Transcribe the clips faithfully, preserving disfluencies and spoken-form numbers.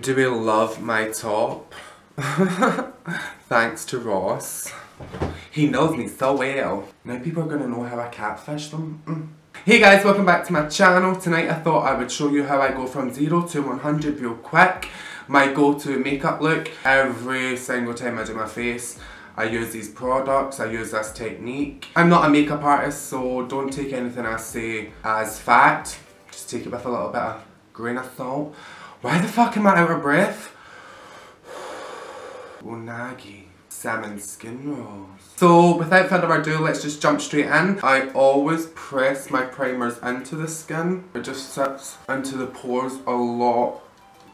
Do we love my top? Thanks to Ross. He knows me so well. Now people are gonna know how I catfish them. Mm. Hey guys, welcome back to my channel. Tonight I thought I would show you how I go from zero to one hundred real quick. My go-to makeup look. Every single time I do my face, I use these products, I use this technique. I'm not a makeup artist, so don't take anything I say as fact. Just take it with a little bit of grain of salt. Why the fuck am I out of breath? Unagi salmon skin rolls. So without further ado, let's just jump straight in. I always press my primers into the skin. It just sits into the pores a lot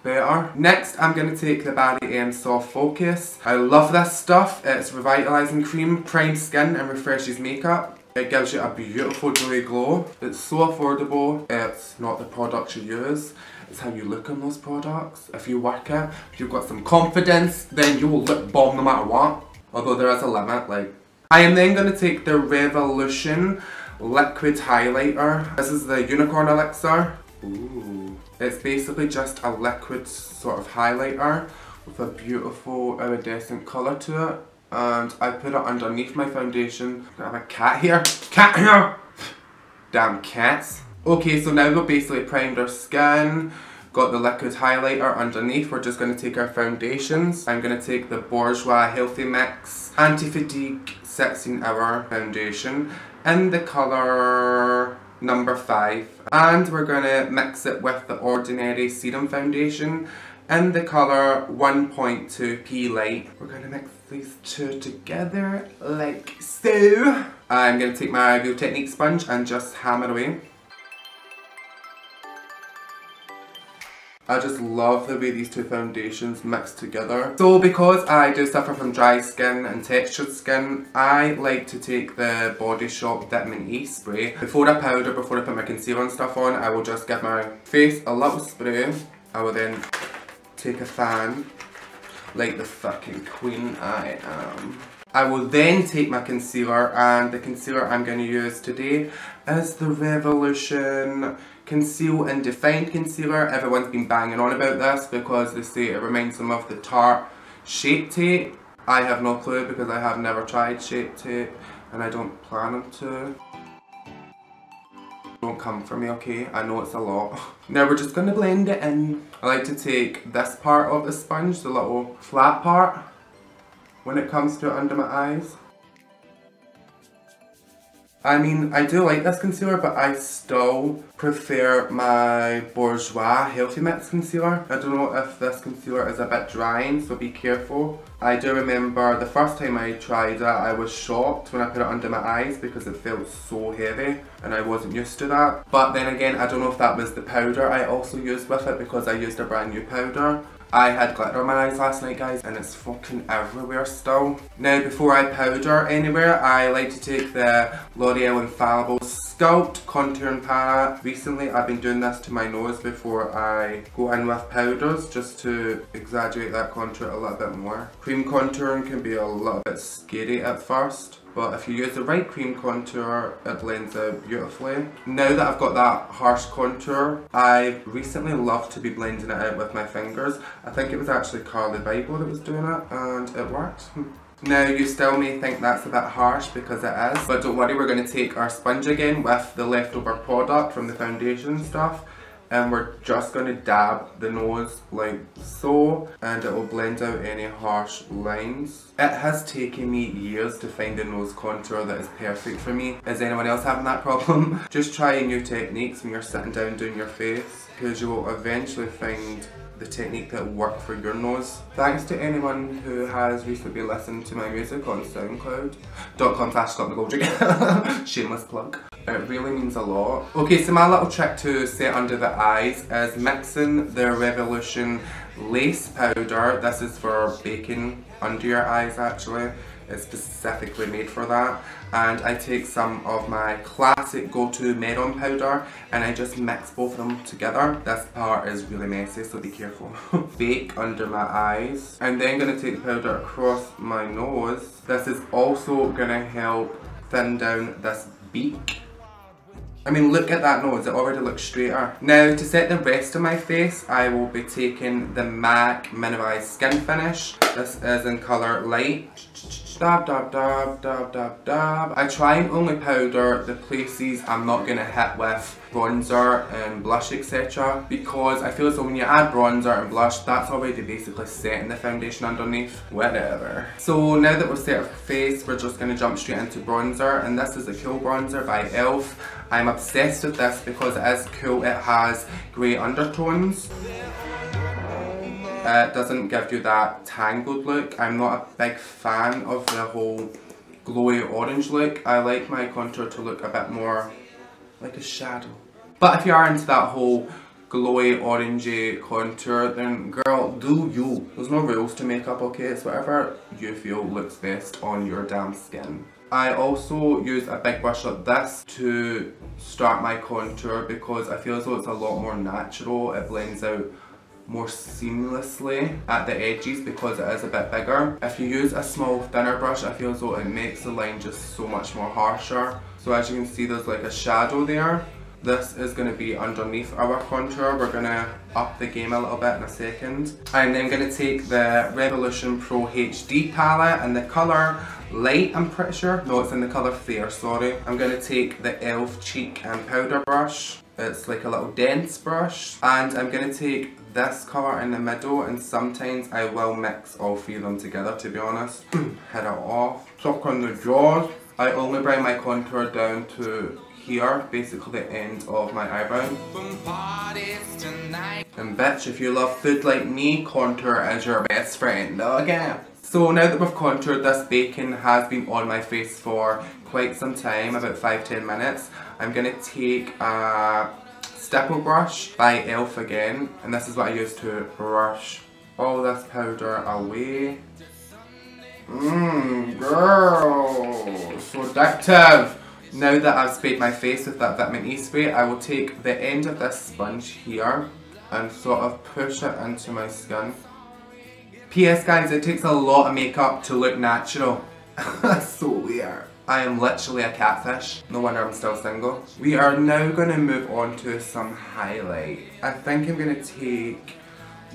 better. Next, I'm going to take the Barry M Soft Focus. I love this stuff. It's revitalizing cream, primes skin and refreshes makeup. It gives you a beautiful dewy glow. It's so affordable. It's not the products you use, it's how you look on those products. If you work it, if you've got some confidence, then you will look bomb no matter what. Although there is a limit, like. I am then going to take the Revolution Liquid Highlighter. This is the Unicorn Elixir. Ooh. It's basically just a liquid sort of highlighter with a beautiful iridescent colour to it. And I put it underneath my foundation. I have a cat here. Cat here! Damn cats. Okay, so now we've basically primed our skin, got the liquid highlighter underneath. We're just going to take our foundations. I'm going to take the Bourjois Healthy Mix Anti Fatigue sixteen hour Foundation in the colour number five. And we're going to mix it with the Ordinary Serum Foundation in the colour one point two P Light. We're going to mix these two together like so. I'm going to take my Real Techniques sponge and just hammer away. I just love the way these two foundations mix together. So because I do suffer from dry skin and textured skin, I like to take the Body Shop Vitamin E spray. Before I powder, before I put my concealer and stuff on, I will just give my face a little spray. I will then take a fan, like the fucking queen I am. I will then take my concealer, and the concealer I'm going to use today is the Revolution Conceal and Defined Concealer. Everyone's been banging on about this because they say it reminds them of the Tarte Shape Tape. I have no clue because I have never tried Shape Tape and I don't plan to. Don't come for me, okay? I know it's a lot. Now we're just going to blend it in. I like to take this part of the sponge, the little flat part, when it comes to it under my eyes. I mean, I do like this concealer, but I still prefer my Bourjois Healthy Mix Concealer. I don't know if this concealer is a bit drying, so be careful. I do remember the first time I tried it, I was shocked when I put it under my eyes because it felt so heavy and I wasn't used to that. But then again, I don't know if that was the powder I also used with it because I used a brand new powder. I had glitter on my eyes last night, guys, and it's fucking everywhere still. Now, before I powder anywhere, I like to take the L'Oreal Infallible Sculpt Contouring Palette. Recently, I've been doing this to my nose before I go in with powders, just to exaggerate that contour a little bit more. Cream contouring can be a little bit scary at first, but if you use the right cream contour, it blends out beautifully. Now that I've got that harsh contour, I recently love to be blending it out with my fingers. I think it was actually Carly Bible that was doing it, and it worked. Now, you still may think that's a bit harsh because it is, but don't worry, we're going to take our sponge again with the leftover product from the foundation stuff, and we're just going to dab the nose like so, and it will blend out any harsh lines. It has taken me years to find a nose contour that is perfect for me. Is anyone else having that problem? Just try new techniques when you're sitting down doing your face, because you will eventually find the technique that worked for your nose. Thanks to anyone who has recently listened to my music on SoundCloud dot com slash Scott McGoldrick. Shameless plug. It really means a lot. Okay, so my little trick to set under the eyes is mixing the Revolution Lace Powder. This is for baking under your eyes, actually. It's specifically made for that. And I take some of my classic go-to Meron powder and I just mix both of them together. This part is really messy, so be careful. Bake under my eyes. I'm then going to take the powder across my nose. This is also going to help thin down this beak. I mean, look at that nose, it already looks straighter. Now, to set the rest of my face, I will be taking the M A C Mineralize Skin Finish. This is in colour light. Dab, dab, dab, dab, dab, dab. I try and only powder the places I'm not going to hit with bronzer and blush, et cetera. Because I feel as though when you add bronzer and blush, that's already basically setting the foundation underneath. Whatever. So now that we've set our face, we're just going to jump straight into bronzer. And this is the Cool Bronzer by e l f. I'm obsessed with this because it is cool. It has grey undertones. It doesn't give you that tangled look. I'm not a big fan of the whole glowy orange look. I like my contour to look a bit more like a shadow. But if you are into that whole glowy orangey contour, then girl, do you. There's no rules to makeup, okay? It's whatever you feel looks best on your damn skin. I also use a big brush like this to start my contour because I feel as though it's a lot more natural. It blends out more seamlessly at the edges because it is a bit bigger. If you use a small thinner brush, I feel as though it makes the line just so much more harsher. So as you can see, there's like a shadow there. This is going to be underneath our contour. We're going to up the game a little bit in a second. I'm then going to take the Revolution Pro H D palette and the colour Light, I'm pretty sure. No, it's in the colour Fair, sorry. I'm going to take the e l f cheek and powder brush. It's like a little dense brush. And I'm going to take this colour in the middle, and sometimes I will mix all three of them together, to be honest. Hit it off. Tuck on the jaws. I only bring my contour down to here, basically the end of my eyebrow. And bitch, if you love food like me, contour is your best friend. Okay. So now that we've contoured, this bacon has been on my face for quite some time, about five to ten minutes. I'm going to take a Stipple brush by e l f again, and this is what I use to brush all this powder away. Mmm, girl, so addictive. Now that I've sprayed my face with that vitamin E spray, I will take the end of this sponge here and sort of push it into my skin. P S guys, it takes a lot of makeup to look natural. That's so weird. I am literally a catfish. No wonder I'm still single. We are now going to move on to some highlight. I think I'm going to take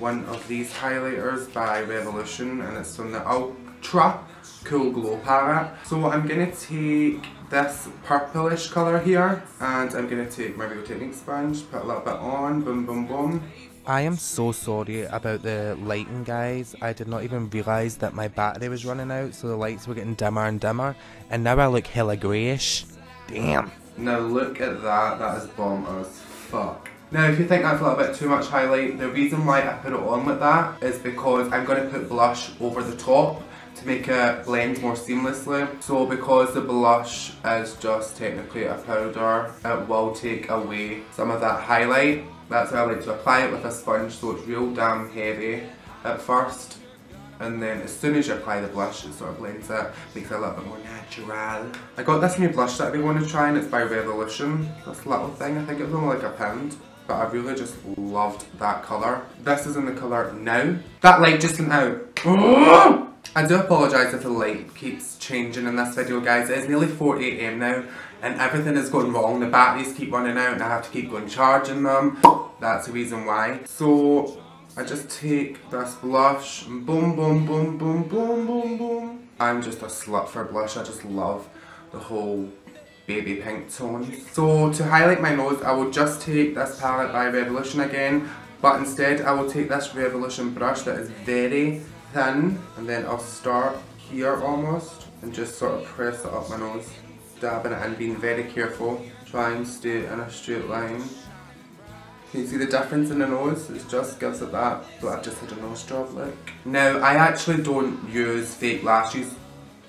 one of these highlighters by Revolution, and it's from the Ultra Cool Glow Palette. So I'm going to take this purplish colour here, and I'm going to take my Real Techniques sponge, put a little bit on, boom, boom, boom. I am so sorry about the lighting, guys. I did not even realise that my battery was running out, so the lights were getting dimmer and dimmer, and now I look hella greyish. Damn. Now look at that, that is bomb as fuck. Now if you think that's a little bit too much highlight, the reason why I put it on like that is because I'm going to put blush over the top to make it blend more seamlessly. So because the blush is just technically a powder, it will take away some of that highlight. That's why I like to apply it with a sponge, so it's real damn heavy at first, and then as soon as you apply the blush, it sort of blends it, makes it a little bit more natural. I got this new blush that I want to try, and it's by Revolution. This little thing, I think it was only like a pound, but I really just loved that colour. This is in the colour Now. That light just went out. I do apologise if the light keeps changing in this video, guys. It's nearly four A M now, and everything is going wrong. The batteries keep running out and I have to keep going charging them. That's the reason why. So I just take this blush and boom, boom, boom, boom, boom, boom, boom. I'm just a slut for blush. I just love the whole baby pink tone. So to highlight my nose, I will just take this palette by Revolution again, but instead I will take this Revolution brush that is very thin, and then I'll start here almost and just sort of press it up my nose, dabbing it and being very careful. Try and stay in a straight line. Can you see the difference in the nose? It just gives it that, but I've just had a nose job look. Now, I actually don't use fake lashes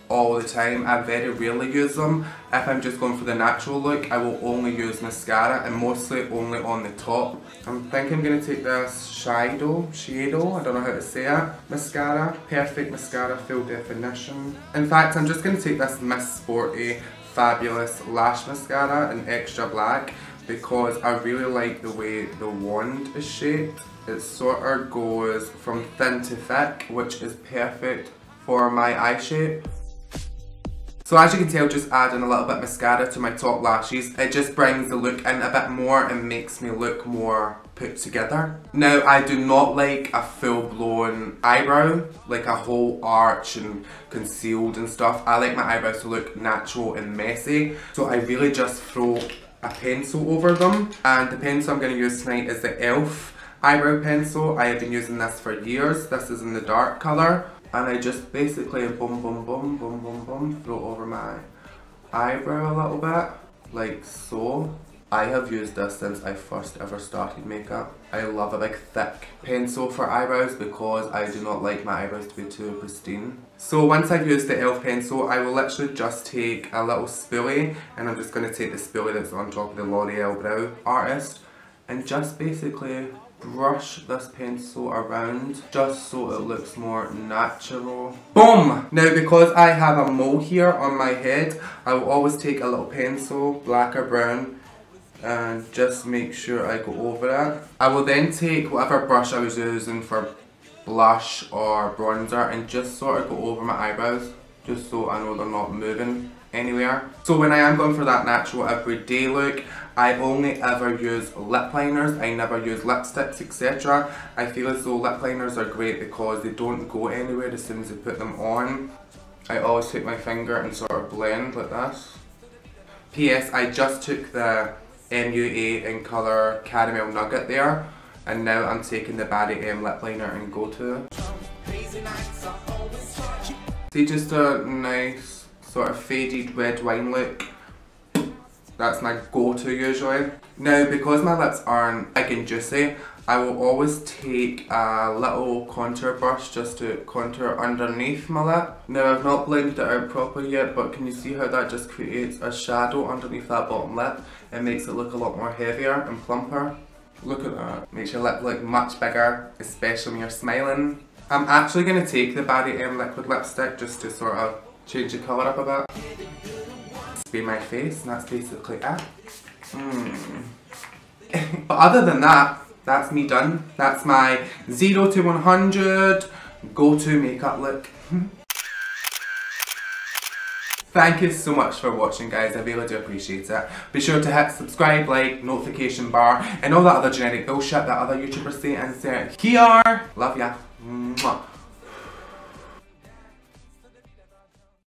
all the time. I very rarely use them. If I'm just going for the natural look, I will only use mascara, and mostly only on the top. I'm thinking I'm going to take this Shadow, Shadow, I don't know how to say it, mascara, perfect mascara, full definition. In fact, I'm just going to take this Miss Sporty Fabulous Lash Mascara in Extra Black, because I really like the way the wand is shaped. It sort of goes from thin to thick, which is perfect for my eye shape. So as you can tell, just adding a little bit of mascara to my top lashes, it just brings the look in a bit more and makes me look more put together. Now, I do not like a full-blown eyebrow, like a whole arch and concealed and stuff. I like my eyebrows to look natural and messy, so I really just throw a pencil over them. And the pencil I'm going to use tonight is the e l f eyebrow pencil. I have been using this for years. This is in the dark colour. And I just basically boom, boom, boom, boom, boom, boom, throw over my eyebrow a little bit, like so. I have used this since I first ever started makeup. I love a big thick pencil for eyebrows because I do not like my eyebrows to be too pristine. So once I've used the e l f pencil, I will literally just take a little spoolie, and I'm just going to take the spoolie that's on top of the L'Oreal Brow Artist and just basically brush this pencil around just so it looks more natural. Boom! Now, because I have a mole here on my head, I will always take a little pencil, black or brown, and just make sure I go over it. I will then take whatever brush I was using for blush or bronzer and just sort of go over my eyebrows just so I know they're not moving anywhere. So when I am going for that natural everyday look, I only ever use lip liners. I never use lipsticks, et cetera. I feel as though lip liners are great because they don't go anywhere as soon as you put them on. I always take my finger and sort of blend like this. P S I just took the M U A in colour Caramel Nugget there, and now I'm taking the Barry M lip liner and go to. See, just a nice sort of faded red wine look. That's my go-to usually. Now, because my lips aren't big and juicy, I will always take a little contour brush just to contour underneath my lip. Now, I've not blended it out properly yet, but can you see how that just creates a shadow underneath that bottom lip? It makes it look a lot more heavier and plumper. Look at that. Makes your lip look much bigger, especially when you're smiling. I'm actually going to take the Barry M liquid lipstick just to sort of change the colour up a bit. Spray my face, and that's basically it. Mm. But other than that, that's me done. That's my zero to one hundred go-to makeup look. Thank you so much for watching, guys. I really do appreciate it. Be sure to hit subscribe, like, notification bar, and all that other generic bullshit that other YouTubers say and say here. Love ya. Mwah.